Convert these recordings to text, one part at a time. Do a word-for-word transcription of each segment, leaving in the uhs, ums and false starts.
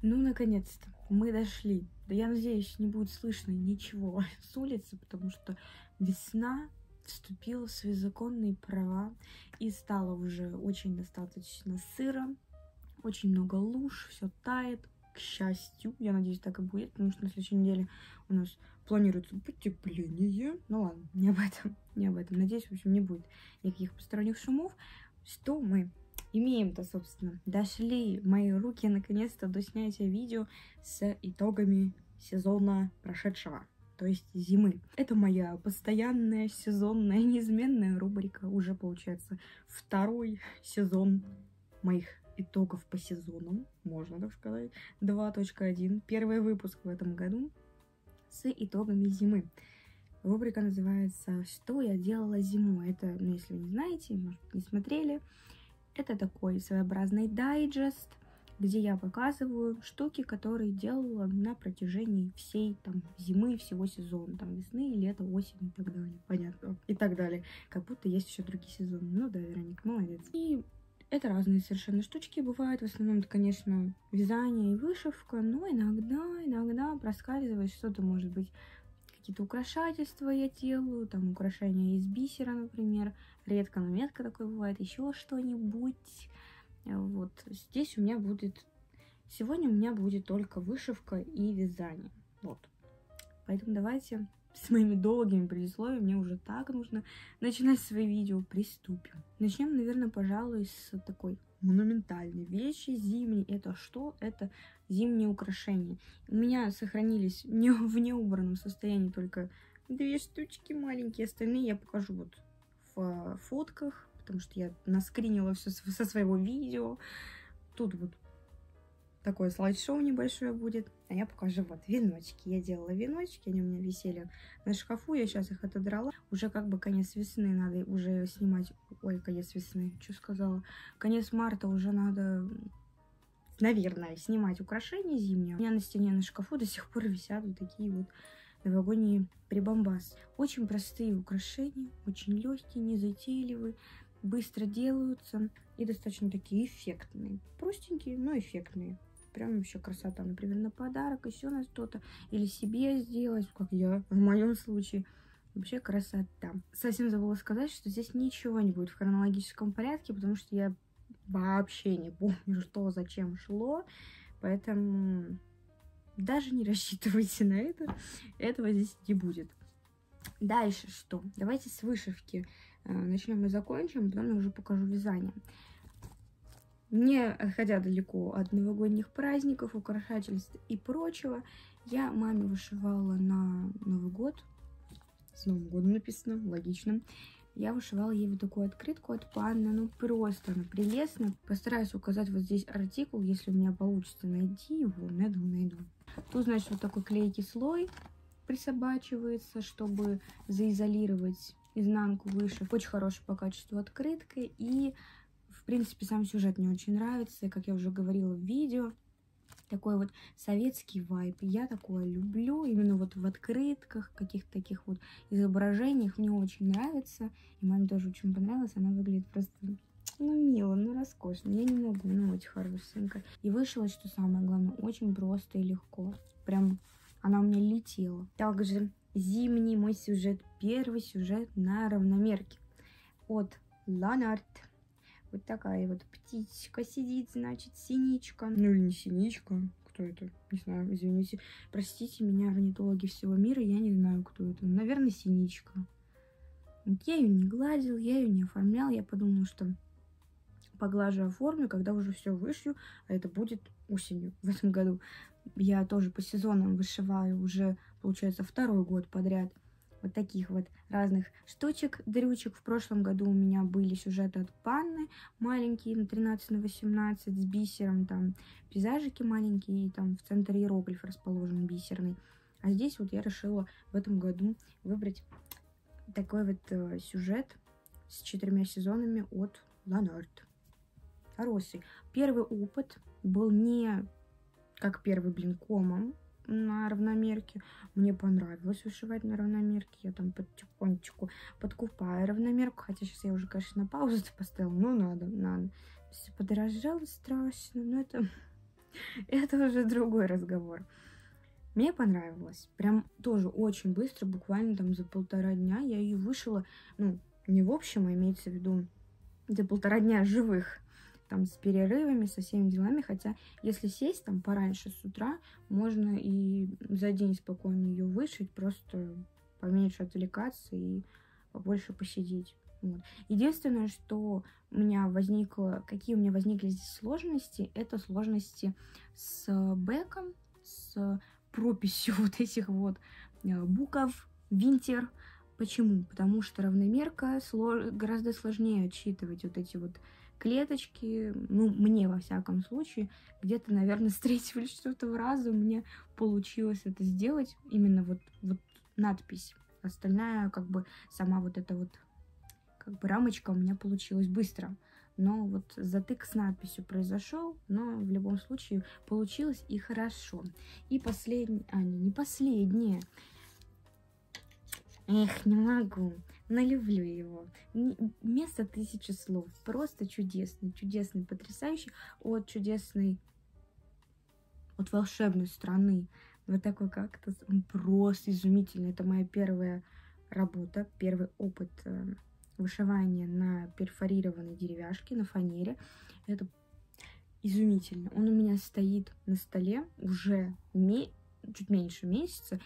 Ну, наконец-то, мы дошли. Да я надеюсь, не будет слышно ничего с улицы, потому что весна вступила в свои законные права и стало уже очень достаточно сыро, очень много луж, все тает, к счастью. Я надеюсь, так и будет, потому что на следующей неделе у нас планируется потепление. Ну ладно, не об этом, не об этом. Надеюсь, в общем, не будет никаких посторонних шумов. Что мы имеем-то, собственно? Дошли мои руки наконец-то до снятия видео с итогами сезона прошедшего, то есть зимы. Это моя постоянная сезонная неизменная рубрика, уже получается второй сезон моих итогов по сезону, можно так сказать, два точка один, первый выпуск в этом году с итогами зимы. Рубрика называется «Что я делала зимой?». Это, ну, если вы не знаете, может, не смотрели, это такой своеобразный дайджест, где я показываю штуки, которые делала на протяжении всей там зимы, всего сезона, там весны, лета, осени и так далее. Понятно. И так далее. Как будто есть еще другие сезоны. Ну да, Вероника, молодец. И это разные совершенно штучки бывают. В основном это, конечно, вязание и вышивка, но иногда, иногда проскальзывает что-то, может быть, какие-то украшательства я делаю, там украшения из бисера, например, редко, но метко такое бывает, еще что-нибудь. Вот здесь у меня будет, сегодня у меня будет только вышивка и вязание, вот. Поэтому давайте с моими долгими предисловиями, мне уже так нужно начинать свои видео, приступим. Начнем, наверное, пожалуй, с такой монументальной вещи зимней. Это что? Это зимние украшения. У меня сохранились не в неубранном состоянии только две штучки маленькие, остальные я покажу вот в фотках, потому что я наскринила все со своего видео. Тут вот такое слайд-шоу небольшое будет, а я покажу вот веночки. Я делала веночки, они у меня висели на шкафу, я сейчас их отодрала. Уже как бы конец весны, надо уже снимать... Ой, конец весны, что сказала? Конец марта уже надо, наверное, снимать украшения зимние. У меня на стене на шкафу до сих пор висят вот такие вот новогодние прибамбасы. Очень простые украшения, очень легкие, незатейливые, быстро делаются и достаточно такие эффектные. Простенькие, но эффектные. Прям вообще красота, например, на подарок, еще на что-то, или себе сделать, как я в моем случае. Вообще красота. Совсем забыла сказать, что здесь ничего не будет в хронологическом порядке, потому что я вообще не помню, что зачем шло, поэтому даже не рассчитывайте на это, этого здесь не будет. Дальше что? Давайте с вышивки начнем и закончим, потом я уже покажу вязание. Не отходя далеко от новогодних праздников, украшательств и прочего, я маме вышивала на Новый год. С Новым годом написано, логично. Я вышивала ей вот такую открытку от Панны. Ну просто, она прелестна. Постараюсь указать вот здесь артикул, если у меня получится найти его. Найду, найду. Тут, значит, вот такой клейкий слой присобачивается, чтобы заизолировать изнанку вышивки. Очень хорошая по качеству открытка и... В принципе, сам сюжет мне очень нравится, и, как я уже говорила в видео, такой вот советский вайб. Я такое люблю, именно вот в открытках, каких-то таких вот изображениях мне очень нравится. И маме тоже очень понравилось, она выглядит просто, ну, мило, ну, роскошно. Я не могу, ну, очень хорошенько. И вышилось, что самое главное, очень просто и легко. Прям она у меня летела. Также зимний мой сюжет, первый сюжет на равномерке от Ланарт. Вот такая вот птичка сидит, значит, синичка. Ну или не синичка, кто это? Не знаю, извините. Простите меня, орнитологи всего мира, я не знаю, кто это. Наверное, синичка. Вот я ее не гладила, я ее не оформляла. Я подумала, что поглажу, оформлю, когда уже все вышью, а это будет осенью в этом году. Я тоже по сезонам вышиваю уже, получается, второй год подряд. Вот таких вот разных штучек, дрючек. В прошлом году у меня были сюжеты от Панны, маленькие, на тринадцать на восемнадцать, с бисером, там пейзажики маленькие, и там в центре иероглиф расположен бисерный. А здесь вот я решила в этом году выбрать такой вот э, сюжет с четырьмя сезонами от Ланарт. Хороший. Первый опыт был не как первый блинкомом, на равномерке. Мне понравилось вышивать на равномерке. Я там потихонечку подкупаю равномерку. Хотя сейчас я уже, конечно, на паузу поставила. Но надо, надо. Все подорожало страшно. Но это это уже другой разговор. Мне понравилось. Прям тоже очень быстро, буквально там за полтора дня я ее вышила. Ну, не в общем, а имеется в виду за полтора дня живых. Там с перерывами, со всеми делами. Хотя, если сесть там пораньше с утра, можно и за день спокойно ее вышить. Просто поменьше отвлекаться и побольше посидеть. Вот. Единственное, что у меня возникло, какие у меня возникли здесь сложности, это сложности с бэком, с прописью вот этих вот буков, винтер. Почему? Потому что равномерка слож... гораздо сложнее отсчитывать вот эти вот клеточки, ну, мне, во всяком случае, где-то, наверное, с третьего или четвертого раза у меня получилось это сделать, именно вот, вот надпись. Остальная, как бы, сама вот эта вот, как бы, рамочка у меня получилась быстро, но вот затык с надписью произошел, но в любом случае получилось и хорошо. И последнее, а, не, не последнее, эх, не могу. Но люблю его. Место тысячи слов. Просто чудесный, чудесный, потрясающий. От чудесной, от волшебной страны. Вот такой кактус. Он просто изумительный. Это моя первая работа, первый опыт вышивания на перфорированной деревяшке, на фанере. Это изумительно. Он у меня стоит на столе уже ме- чуть меньше месяца.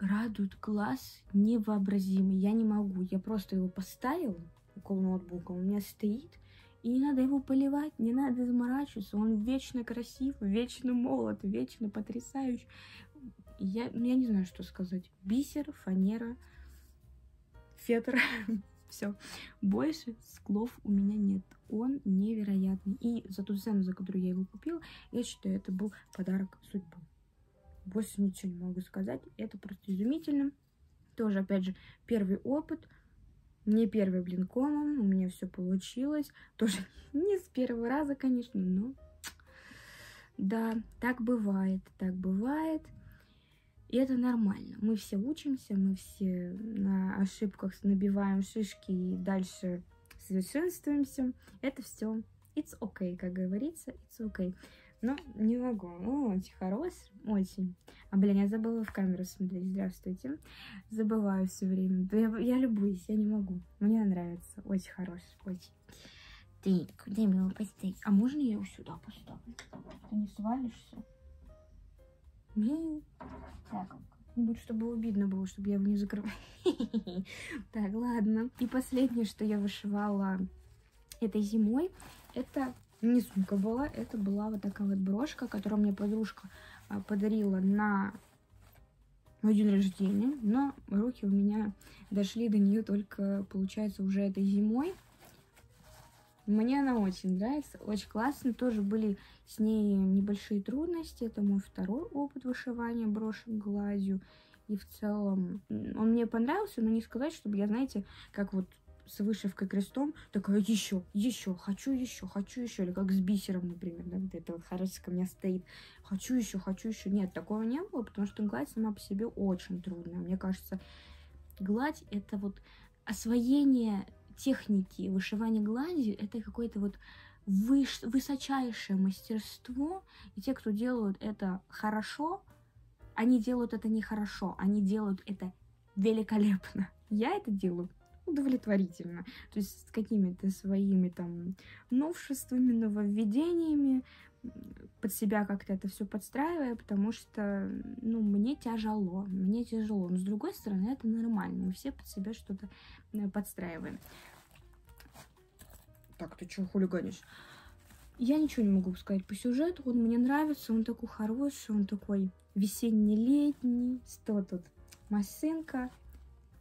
Радует глаз невообразимый. Я не могу. Я просто его поставила около ноутбука. Он у меня стоит. И не надо его поливать, не надо заморачиваться. Он вечно красив, вечно молод, вечно потрясающий. Я, я не знаю, что сказать. Бисер, фанера, фетр. Все. Больше склов у меня нет. Он невероятный. И за ту цену, за которую я его купила, я считаю, это был подарок судьбы. Больше ничего не могу сказать. Это просто изумительно. Тоже, опять же, первый опыт. Не первый блинкомом. У меня все получилось. Тоже не с первого раза, конечно, но... Да, так бывает. Так бывает. И это нормально. Мы все учимся, мы все на ошибках набиваем шишки и дальше совершенствуемся. Это все. It's okay, как говорится. It's okay. Ну, не могу. О, очень хорош. Очень. А, блин, я забыла в камеру смотреть. Здравствуйте. Забываю все время. Да я, я любуюсь, я не могу. Мне нравится. Очень хорош. Очень. Ты куда его поставить? А можно я его сюда поставлю? Ты не свалишься? Блин. Так. Будет, чтобы его видно было, чтобы я его не закрывала. Так, ладно. И последнее, что я вышивала этой зимой, это... Не сумка была, это была вот такая вот брошка, которую мне подружка подарила на мой день рождения, но руки у меня дошли до нее только, получается, уже этой зимой. Мне она очень нравится, очень классно, тоже были с ней небольшие трудности, это мой второй опыт вышивания брошек глазью, и в целом он мне понравился, но не сказать, чтобы я, знаете, как вот... с вышивкой крестом, такая, еще, еще, хочу еще, хочу еще, или как с бисером, например, да, вот это вот хорошечко у меня стоит, хочу еще, хочу еще, нет, такого не было, потому что гладь сама по себе очень трудная, мне кажется, гладь это вот освоение техники, вышивание гладью, это какое-то вот выш... высочайшее мастерство, и те, кто делают это хорошо, они делают это нехорошо, они делают это великолепно, я это делаю удовлетворительно, то есть с какими-то своими там новшествами, нововведениями, под себя как-то это все подстраивая, потому что, ну, мне тяжело, мне тяжело, но с другой стороны это нормально, мы все под себя что-то подстраиваем. Так, ты чего хулиганишь? Я ничего не могу сказать по сюжету, он мне нравится, он такой хороший, он такой весенне-летний, что тут, Масынка,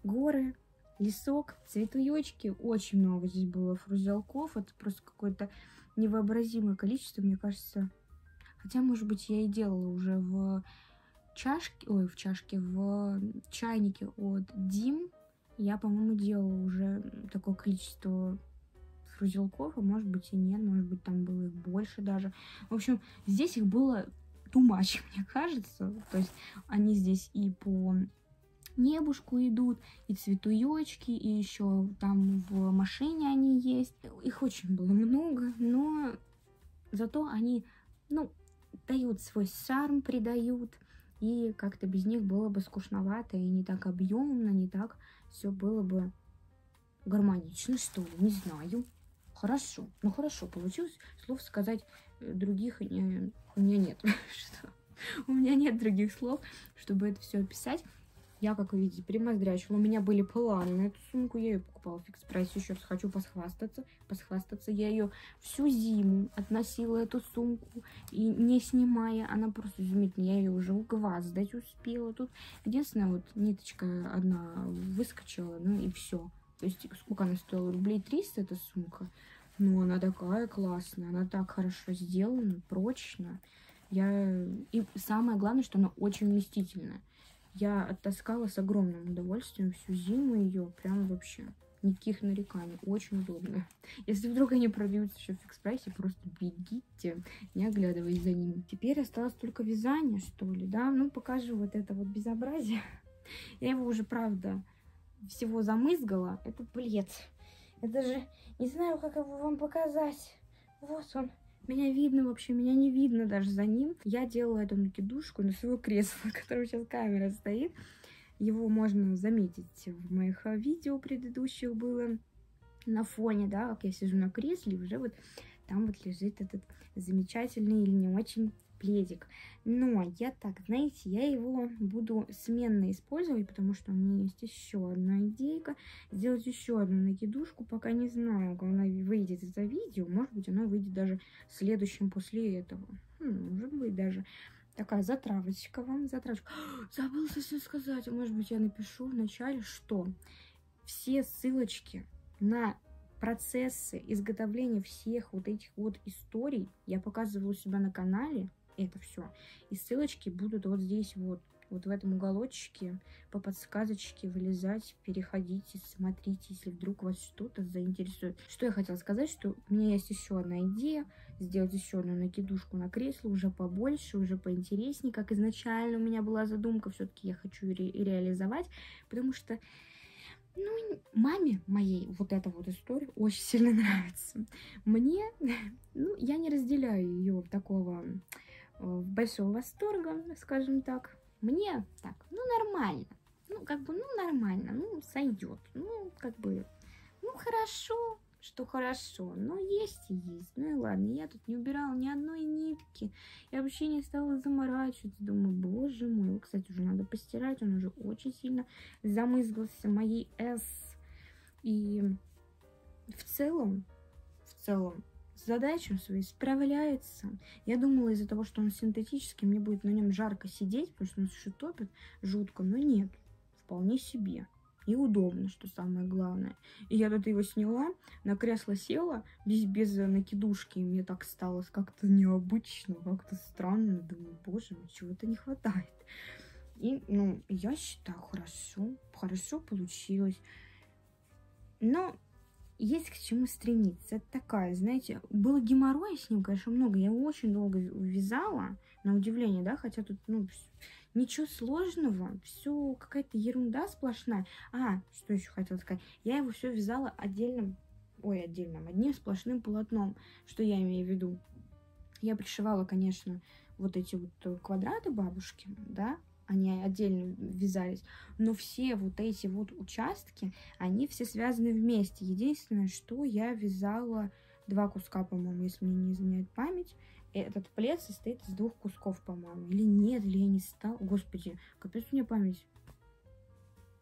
горы, лесок, цветуёчки, очень много здесь было фрузелков, это просто какое-то невообразимое количество, мне кажется, хотя, может быть, я и делала уже в чашке, ой, в чашке, в чайнике от Дим, я, по-моему, делала уже такое количество фрузелков, а может быть и нет, может быть, там было их больше даже, в общем, здесь их было too much, мне кажется, то есть они здесь и по... небушку идут, и цветуёчки, и еще там в машине они есть. Их очень было много, но зато они, ну, отдают свой шарм, придают, и как-то без них было бы скучновато, и не так объемно, не так все было бы гармонично, что ли, не знаю. Хорошо, ну хорошо, получилось, слов сказать других не, у меня нет. Что? У меня нет других слов, чтобы это все описать. Я, как видите, примоздрячила. У меня были планы на эту сумку, я ее покупала в фикс-прайсе. Еще раз хочу посхвастаться. Посхвастаться. Я ее всю зиму относила, эту сумку, и не снимая. Она просто изумительная. Я ее уже угваздать успела. Тут единственное, вот ниточка одна выскочила, ну и все. То есть, сколько она стоила? рублей триста эта сумка. Ну, она такая классная. Она так хорошо сделана, прочно. Я... И самое главное, что она очень вместительная. Я оттаскала с огромным удовольствием всю зиму ее. Прям вообще никаких нареканий. Очень удобно. Если вдруг они пробьются еще в фикс-прайсе, просто бегите, не оглядываясь за ними. Теперь осталось только вязание, что ли, да? Ну, покажу вот это вот безобразие. Я его уже, правда... всего замызгала. Это бред. Я даже не знаю, как его вам показать. Вот он. Меня видно вообще, меня не видно даже за ним. Я делала эту накидушку на свое кресло, на котором сейчас камера стоит. Его можно заметить в моих видео предыдущих было на фоне, да, как я сижу на кресле, и уже вот там вот лежит этот замечательный или не очень пледик. Но я так, знаете, я его буду сменно использовать, потому что у меня есть еще одна идейка. Сделать еще одну накидушку, пока не знаю, как она выйдет из-за видео. Может быть, она выйдет даже следующим после этого. Хм, может быть, даже такая затравочка вам. Затравочка. Забыла совсем сказать. Может быть, я напишу вначале, что все ссылочки на... процессы изготовления всех вот этих вот историй я показывала у себя на канале, это все. И ссылочки будут вот здесь вот, вот в этом уголочке, по подсказочке вылезать, переходите, смотрите, если вдруг вас что-то заинтересует. Что я хотела сказать, что у меня есть еще одна идея, сделать еще одну накидушку на кресло, уже побольше, уже поинтереснее, как изначально у меня была задумка, все-таки я хочу ре- реализовать, потому что... Ну, маме моей вот эта вот история очень сильно нравится. Мне, ну, я не разделяю ее такого большого восторга, скажем так. Мне так, ну, нормально. Ну, как бы, ну, нормально, ну, сойдет. Ну, как бы, ну, хорошо, что хорошо. Но есть и есть. Ну, и ладно, я тут не убирала ни одной нитки. Я вообще не стала заморачиваться. Думаю, боже мой. Его, кстати, уже надо постирать. Он уже очень сильно замызгался моей эс. И в целом, в целом, с задачей своей справляется. Я думала, из-за того, что он синтетический, мне будет на нем жарко сидеть, потому что он еще топит жутко. Но нет, вполне себе. И удобно, что самое главное. И я тут его сняла, на кресло села, без, без накидушки. И мне так стало как-то необычно, как-то странно. Думаю, боже, чего-то не хватает. И, ну, я считаю, хорошо, хорошо получилось. Но есть к чему стремиться. Это такая, знаете, было геморроя с ним, конечно, много. Я его очень долго вязала, на удивление, да, хотя тут, ну... ничего сложного, все какая-то ерунда сплошная. А, что еще хотела сказать? Я его все вязала отдельным, ой, отдельным, одним сплошным полотном. Что я имею в виду? Я пришивала, конечно, вот эти вот квадраты бабушки, да, они отдельно вязались, но все вот эти вот участки, они все связаны вместе. Единственное, что я вязала два куска, по-моему, если мне не изменяет память. Этот плед состоит из двух кусков, по-моему. Или нет, или я не стала. Господи, капец, у меня память.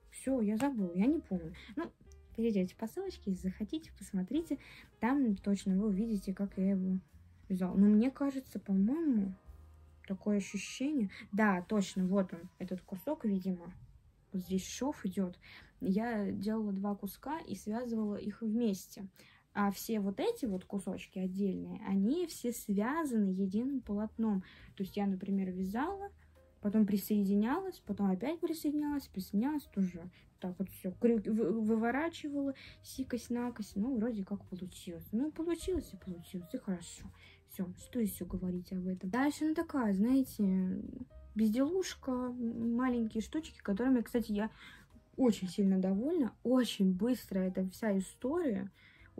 Все, я забыла, я не помню. Ну, перейдите по ссылочке, если захотите, посмотрите. Там точно вы увидите, как я его вязала. Но мне кажется, по-моему, такое ощущение. Да, точно, вот он, этот кусок, видимо. Вот здесь шов идет. Я делала два куска и связывала их вместе. А все вот эти вот кусочки отдельные, они все связаны единым полотном. То есть я, например, вязала, потом присоединялась, потом опять присоединялась, присоединялась тоже. Так вот все, крюки выворачивала, сикось-накось. Ну, вроде как получилось. Ну, получилось и получилось, и хорошо. Все, что еще говорить об этом? Дальше она такая, знаете, безделушка, маленькие штучки, которыми, кстати, я очень сильно довольна. Очень быстро эта вся история.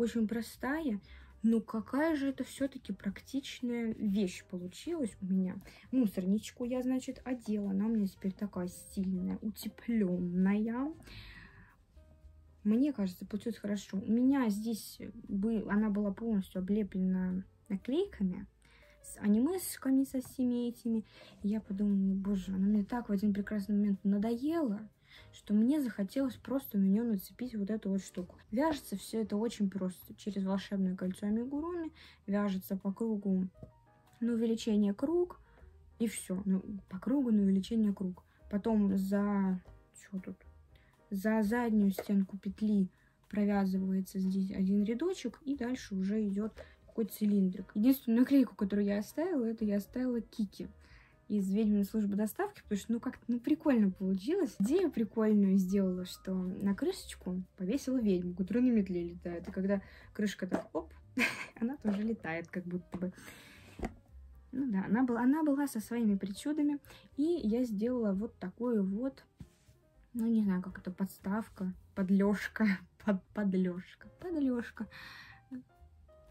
Очень простая, Ну какая же это все-таки практичная вещь получилась у меня. Мусорничку я, значит, одела. Она у меня теперь такая сильная, утепленная. Мне кажется, получилось хорошо. У меня здесь был, она была полностью облеплена наклейками с анимешками, со всеми этими. И я подумала, боже, она мне так в один прекрасный момент надоела, что мне захотелось просто на нее нацепить вот эту вот штуку. Вяжется все это очень просто. Через волшебное кольцо амигуруми вяжется по кругу на увеличение круг, и все. Ну, по кругу на увеличение круг. Потом за... Что тут? За заднюю стенку петли провязывается здесь один рядочек, и дальше уже идет такой цилиндрик. Единственную наклейку, которую я оставила, это я оставила Кики из «Ведьминой службы доставки», потому что, ну, как-то, ну, прикольно получилось. Идею прикольную сделала, что на крышечку повесила ведьму, которая на метле летает. И когда крышка так, оп, она тоже летает, как будто бы. Ну да, она была, она была со своими причудами, и я сделала вот такую вот, ну, не знаю, как это, подставка, подлёжка, под, подлёжка, подлёжка.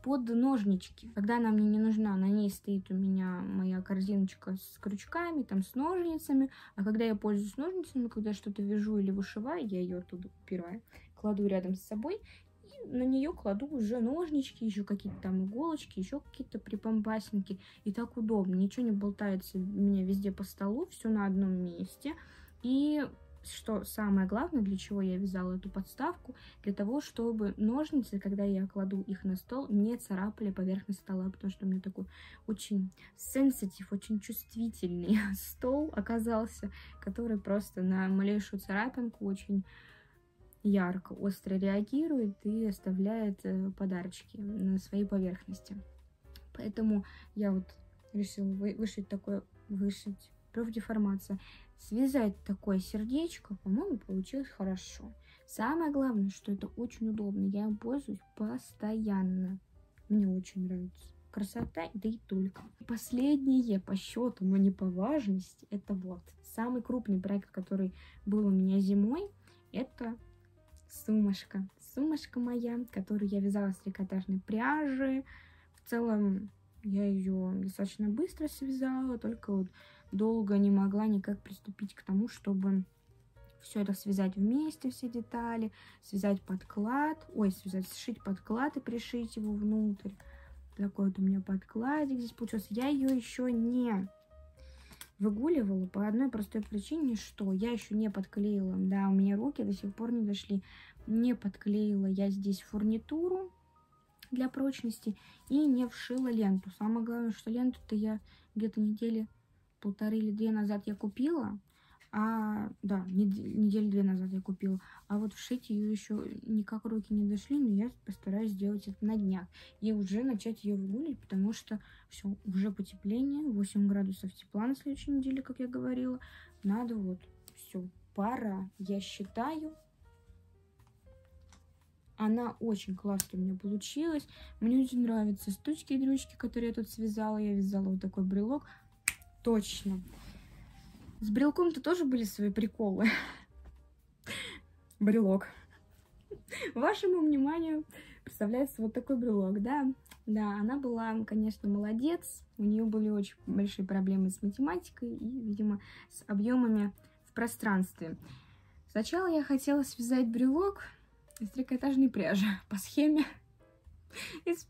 Под ножнички. Когда она мне не нужна, на ней стоит у меня моя корзиночка с крючками, там с ножницами. А когда я пользуюсь ножницами, когда что-то вяжу или вышиваю, я ее оттуда упираю, кладу рядом с собой, и на нее кладу уже ножнички, еще какие-то там иголочки, еще какие-то припомпасинки. И так удобно. Ничего не болтается у меня везде по столу, все на одном месте. И что самое главное, для чего я вязала эту подставку, для того, чтобы ножницы, когда я кладу их на стол, не царапали поверхность стола, потому что у меня такой очень сенситив, очень чувствительный стол оказался, который просто на малейшую царапинку очень ярко, остро реагирует и оставляет подарочки на своей поверхности. Поэтому я вот решила вышить такое, вышить профдеформация. Связать такое сердечко, по-моему, получилось хорошо. Самое главное, что это очень удобно. Я им пользуюсь постоянно. Мне очень нравится. Красота, да и только. Последнее по счету, но не по важности, это вот самый крупный проект, который был у меня зимой, это сумочка. Сумочка моя, которую я вязала с трикотажной пряжи. В целом, я ее достаточно быстро связала, только вот долго не могла никак приступить к тому, чтобы все это связать вместе, все детали, связать подклад, ой, связать, сшить подклад и пришить его внутрь. Такой вот у меня подкладик здесь получился. Я ее еще не выгуливала по одной простой причине, что я еще не подклеила, да, у меня руки до сих пор не дошли, не подклеила я здесь фурнитуру для прочности и не вшила ленту. Самое главное, что ленту-то я где-то недели полторы или две назад я купила, а да, неделю две назад я купила, а вот вшить ее еще никак руки не дошли, но я постараюсь сделать это на днях и уже начать ее выгулить, потому что все, уже потепление, восемь градусов тепла на следующей неделе, как я говорила, надо вот, все, пора, я считаю. Она очень классно у меня получилась, мне очень нравятся стучки и дрючки, которые я тут связала, я вязала вот такой брелок. Точно. С брелком-то тоже были свои приколы. Брелок. Вашему вниманию представляется вот такой брелок, да? Да, она была, конечно, молодец. У нее были очень большие проблемы с математикой и, видимо, с объемами в пространстве. Сначала я хотела связать брелок из трикотажной пряжи по схеме из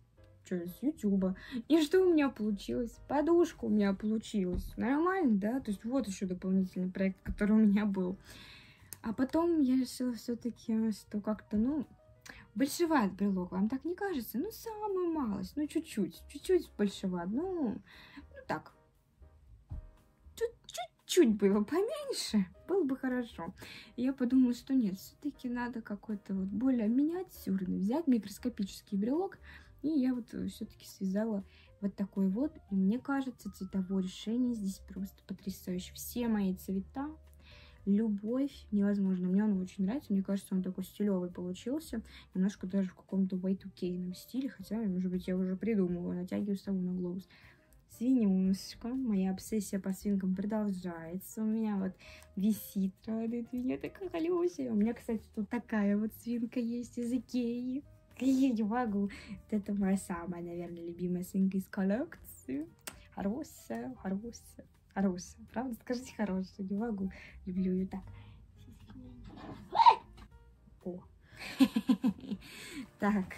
с ютуба. И что у меня получилось? Подушка у меня получилась. Нормально, да? То есть вот еще дополнительный проект, который у меня был. А потом я решила все-таки, что как-то, ну, большеват брелок, вам так не кажется? Ну, самую малость, ну, чуть-чуть, чуть-чуть большеват, ну, ну, так. Чуть-чуть бы его поменьше, было бы хорошо. И я подумала, что нет, все-таки надо какой-то вот более миниатюрный взять, микроскопический брелок. И я вот все-таки связала вот такой вот. И мне кажется, цветовое решение здесь просто потрясающе. Все мои цвета, любовь, невозможно. Мне он очень нравится. Мне кажется, он такой стилевый получился. Немножко даже в каком-то вай ту кей-ном стиле. Хотя, может быть, я уже придумываю. Натягиваю сову на глобус. Свинюшка. Моя обсессия по свинкам продолжается. У меня вот висит, радует меня такая Алёся. У меня, кстати, тут такая вот свинка есть из Икеи. Я не могу. Это моя самая, наверное, любимая свинка из коллекции. Хорошая, хорошая, хорошая. Правда, скажите хорошая. Не могу. Люблю ее так. О. Так.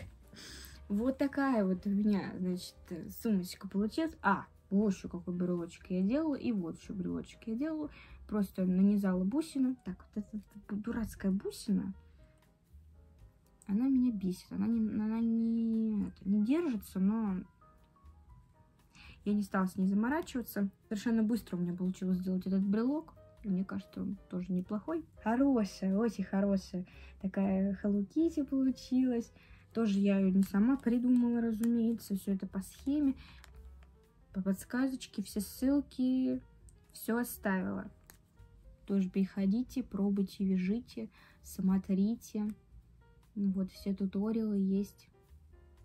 Вот такая вот у меня, значит, сумочка получилась. А, вот еще какой брелочек я делала. И вот еще брелочек я делала. Просто нанизала бусину. Так, вот эта дурацкая бусина. Она меня бесит. Она не, она не, это, не держится, но я не стала с ней заморачиваться. Совершенно быстро у меня получилось сделать этот брелок. Мне кажется, он тоже неплохой. Хорошая, очень хорошая такая Хэллоу Кити получилась. Тоже я ее не сама придумала, разумеется. Все это по схеме, по подсказочке, все ссылки, все оставила. Тоже приходите, пробуйте, вяжите, смотрите. Вот, все туториалы есть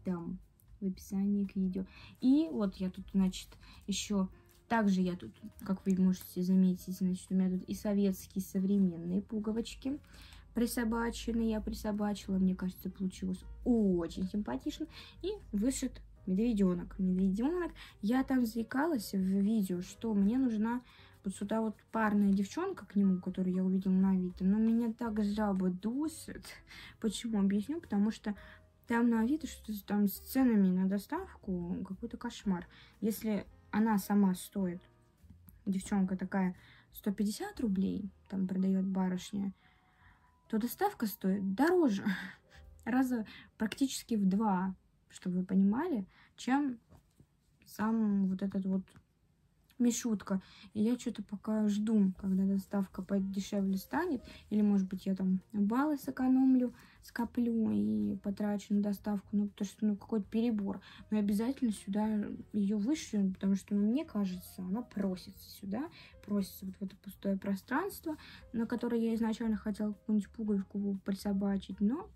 там, в описании к видео. И вот я тут, значит, еще... Также я тут, как вы можете заметить, значит, у меня тут и советские, и современные пуговочки присобачены. Я присобачила, мне кажется, получилось очень симпатично. И вышит медведенок. Медведенок. Я там заикалась в видео, что мне нужна вот сюда вот парная девчонка к нему, которую я увидела на Авито. Но меня так жаба дусит. Почему? Объясню. Потому что там на Авито что-то там с ценами на доставку какой-то кошмар. Если... Она сама стоит, девчонка такая, сто пятьдесят рублей, там продает барышня, то доставка стоит дороже, раза практически в два, чтобы вы понимали, чем сам вот этот вот мишутка. И я что-то пока жду, когда доставка подешевле станет, или, может быть, я там баллы сэкономлю, скоплю и потрачу на доставку, ну, потому что, ну, какой-то перебор. Но я обязательно сюда ее вышлю, потому что, ну, мне кажется, она просится сюда, просится вот в это пустое пространство, на которое я изначально хотела какую-нибудь пуговичку присобачить, но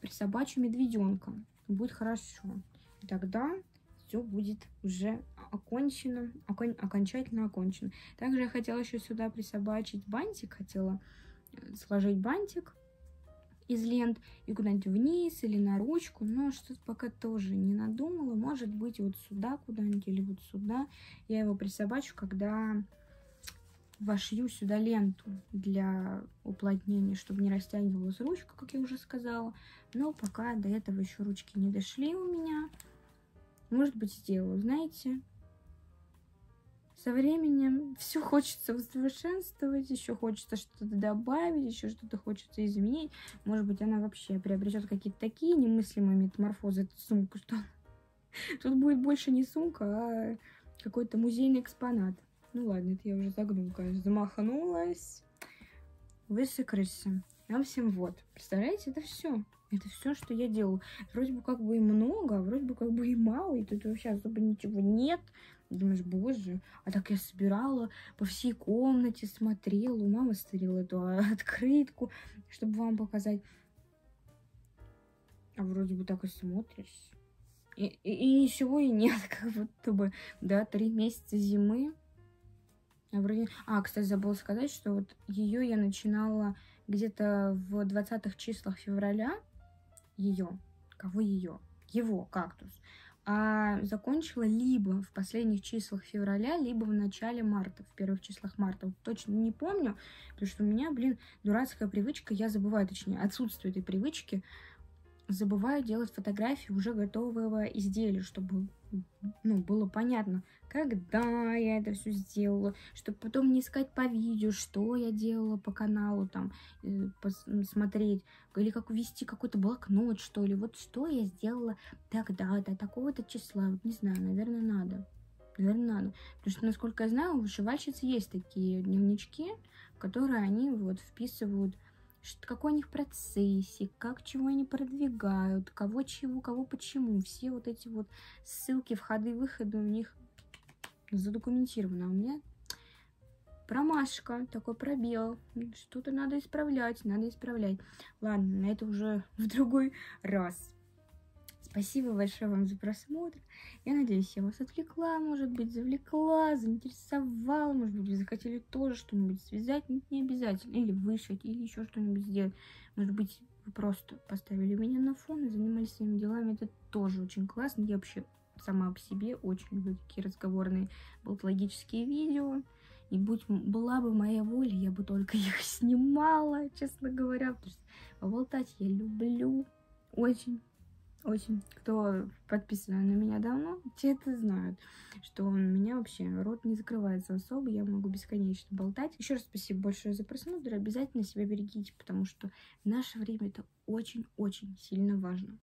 присобачу медведенка, будет хорошо. И тогда все будет уже окончено, окон, окончательно окончено. Также я хотела еще сюда присобачить бантик, хотела сложить бантик из лент и куда-нибудь вниз или на ручку, но что-то пока тоже не надумала. Может быть, вот сюда куда-нибудь или вот сюда. Я его присобачу, когда вошью сюда ленту для уплотнения, чтобы не растягивалась ручка, как я уже сказала. Но пока до этого еще ручки не дошли у меня. Может быть, сделаю, знаете. Со временем все хочется усовершенствовать, еще хочется что-то добавить, еще что-то хочется изменить. Может быть, она вообще приобретет какие-то такие немыслимые метаморфозы, эту сумку, что тут будет больше не сумка, а какой-то музейный экспонат. Ну ладно, это я уже загнула, конечно, замахнулась. Высыкрайся. А всем вот. Представляете, это все. Это все, что я делаю. Вроде бы как бы и много, а вроде бы как бы и мало. И тут вообще особо ничего нет. Думаешь, боже. А так я собирала по всей комнате, смотрела. У мамы стырила эту открытку, чтобы вам показать. А вроде бы так и смотришь. И, и, и ничего и нет. Как будто бы, да, три месяца зимы. А, вроде... а кстати, забыла сказать, что вот ее я начинала где-то в двадцатых числах февраля. Ее, кого ее? Его кактус. А закончила либо в последних числах февраля, либо в начале марта, в первых числах марта. Вот точно не помню, потому что у меня, блин, дурацкая привычка, я забываю, точнее, отсутствие этой привычки, забываю делать фотографии уже готового изделия, чтобы, ну, было понятно, когда я это все сделала, чтобы потом не искать по видео, что я делала по каналу, там, посмотреть, или как вести какой-то блокнот, что ли, вот что я сделала тогда-то, такого-то числа, вот не знаю, наверное, надо, наверное, надо, потому что, насколько я знаю, у вышивальщиц есть такие дневнички, в которые они вот вписывают, какой у них процессик, как чего они продвигают, кого чего, кого почему. Все вот эти вот ссылки, входы, выходы у них задокументированы. А у меня промашка, такой пробел. Что-то надо исправлять, надо исправлять. Ладно, на это уже в другой раз. Спасибо большое вам за просмотр. Я надеюсь, я вас отвлекла, может быть, завлекла, заинтересовала. Может быть, вы захотели тоже что-нибудь связать, не обязательно. Или вышить, или еще что-нибудь сделать. Может быть, Вы просто поставили меня на фон и занимались своими делами. Это тоже очень классно. Я вообще сама по себе очень люблю такие разговорные болтологические видео. И будь, была бы моя воля, я бы только их снимала, честно говоря. Потому что поболтать я люблю очень. Очень. Кто подписан на меня давно, те это знают, что у меня вообще рот не закрывается особо, я могу бесконечно болтать. Еще раз спасибо большое за просмотр, обязательно себя берегите, потому что в наше время это очень-очень сильно важно.